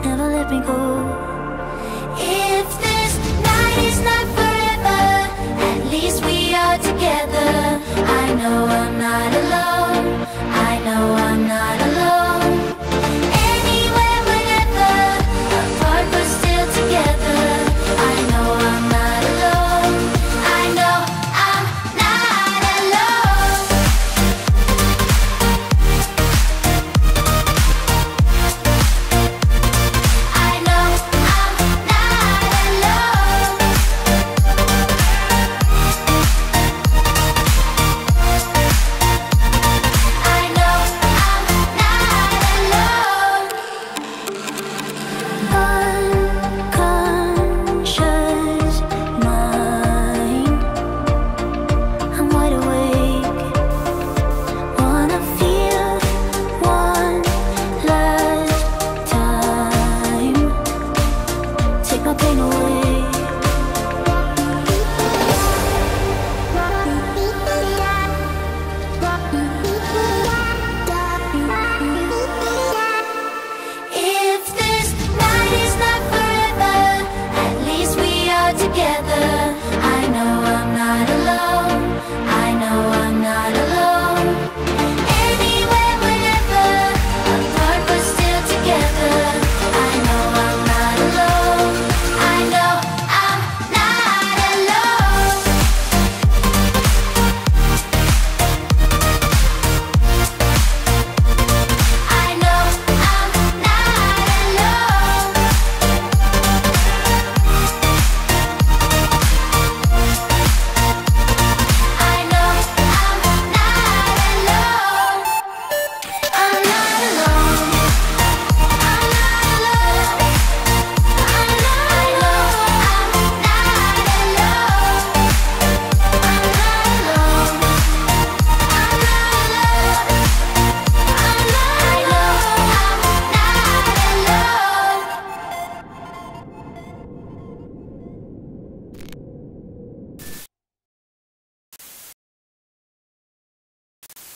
never let me go. If this night is not forever, at least we are together. I know I'm not alone, I know I'm not alone.